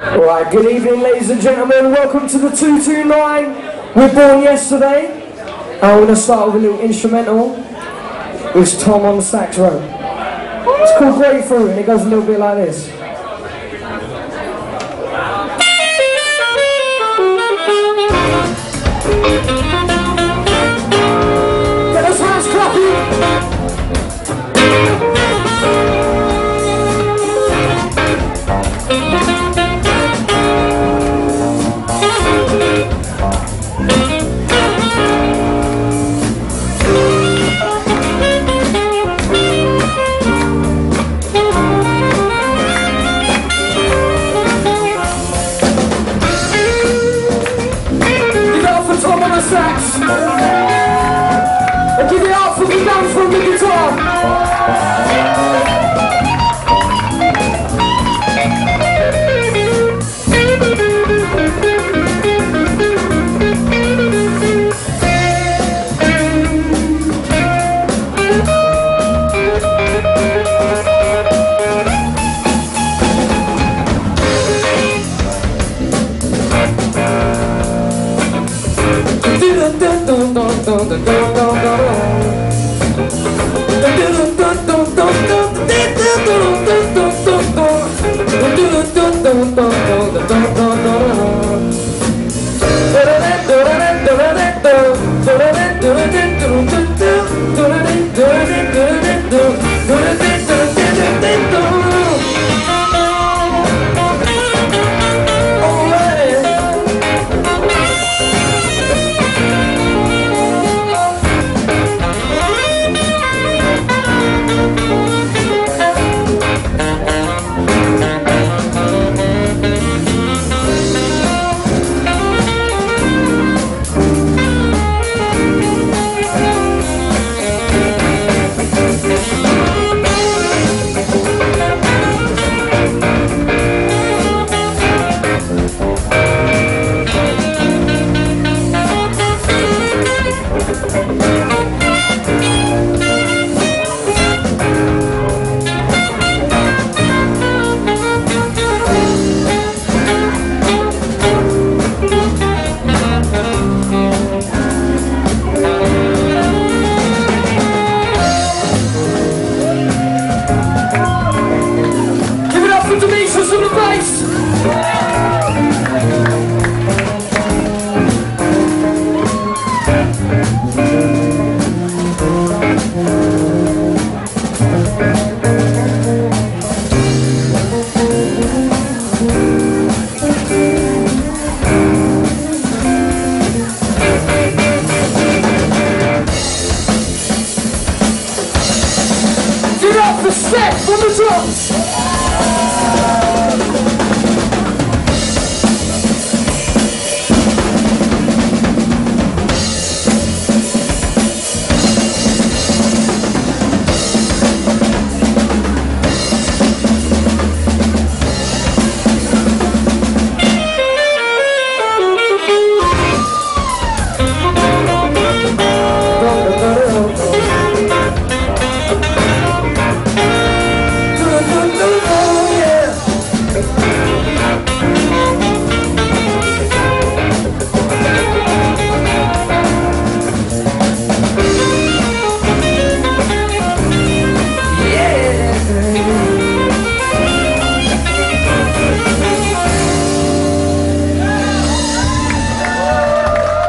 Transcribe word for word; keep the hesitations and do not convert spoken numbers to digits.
Alright, good evening ladies and gentlemen, welcome to the two two nine with Born Yesterday. I'm going to start with a little instrumental. It's Tom on the sax row. It's called Grapefruit and it goes a little bit like this. Get those hands clapping! Sax. And give it up for the dance from the guitar. Set from the drums.